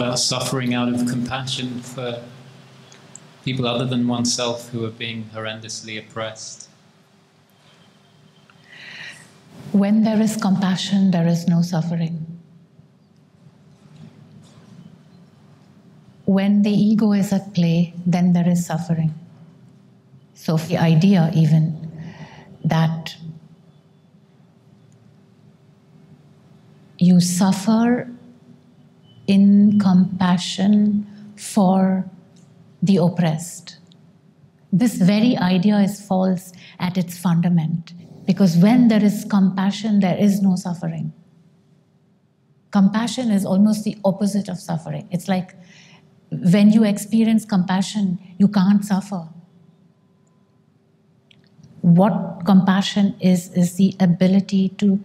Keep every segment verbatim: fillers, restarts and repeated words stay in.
about suffering out of compassion for people other than oneself who are being horrendously oppressed. When there is compassion, there is no suffering. When the ego is at play, then there is suffering. So the idea even that you suffer in compassion for the oppressed. This very idea is false at its fundament, because when there is compassion, there is no suffering. Compassion is almost the opposite of suffering. It's like when you experience compassion, you can't suffer. What compassion is, is the ability to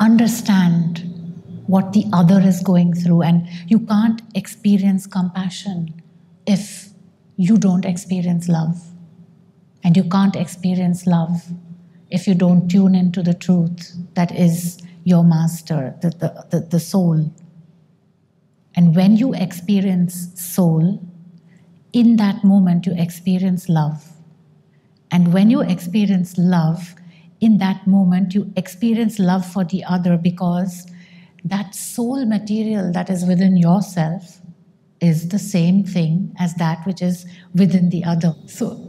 understand what the other is going through. And you can't experience compassion if you don't experience love. And you can't experience love if you don't tune into the truth that is your master, the, the, the, the soul. And when you experience soul, in that moment you experience love. And when you experience love, in that moment you experience love for the other, because that soul material that is within yourself is the same thing as that which is within the other. So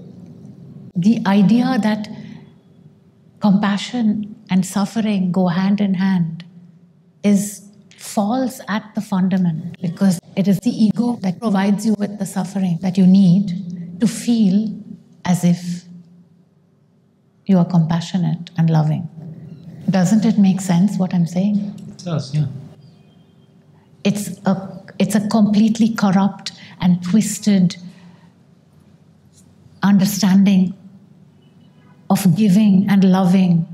the idea that compassion and suffering go hand in hand is false at the fundament, because it is the ego that provides you with the suffering that you need to feel as if you are compassionate and loving. Doesn't it make sense what I'm saying? It does, yeah. It's a, it's a completely corrupt and twisted understanding of giving and loving.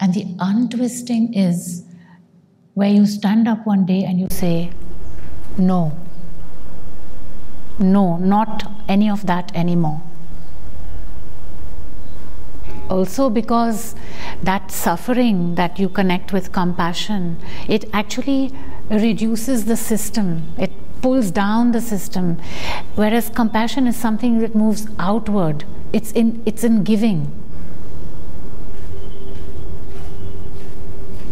And the untwisting is where you stand up one day and you say, no, no, not any of that anymore. Also, because that suffering that you connect with compassion, it actually reduces the system, it pulls down the system, whereas compassion is something that moves outward. It's in, it's in giving.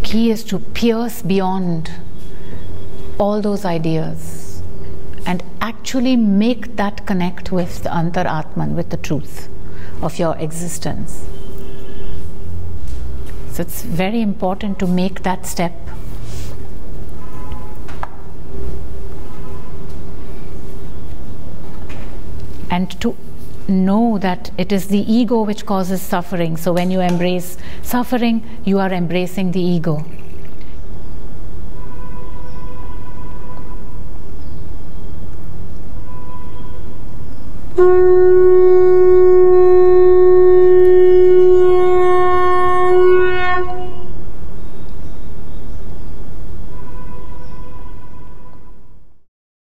Key is to pierce beyond all those ideas and actually make that connect with the antaratman, with the truth of your existence. So it's very important to make that step. And to know that it is the ego which causes suffering. So when you embrace suffering, you are embracing the ego.